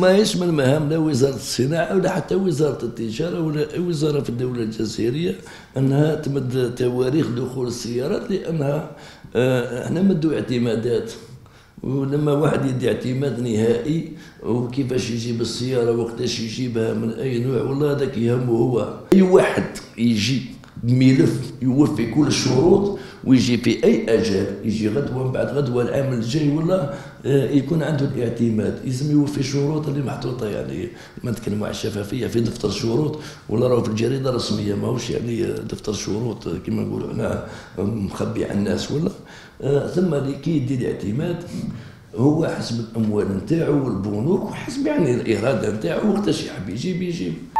ما يشمل مهام لا وزارة الصناعة ولا حتى وزارة التجارة ولا وزارة في الدولة الجزائرية أنها تمد تواريخ دخول السيارات، لأنها احنا مدوا اعتمادات، ولما واحد يدي اعتماد نهائي وكيفاش يجيب السيارة وقتاش يجيبها من أي نوع، والله هذاك يهمه هو. أي واحد يجي بملف يوفي كل الشروط ويجي في أي أجل، يجي غدوة من بعد غدوة العام الجاي، والله يكون عنده الاعتماد، لازم يوفي الشروط اللي محطوطة. يعني ما نتكلموا على الشفافية في دفتر الشروط، ولا راهو في الجريدة الرسمية، ماهوش يعني دفتر الشروط كما نقولوا هنا مخبي على الناس. ولا ثم اللي كيدي الاعتماد هو حسب الأموال نتاعو والبنوك وحسب يعني الإرادة نتاعو، وقتاش يحب يجيب.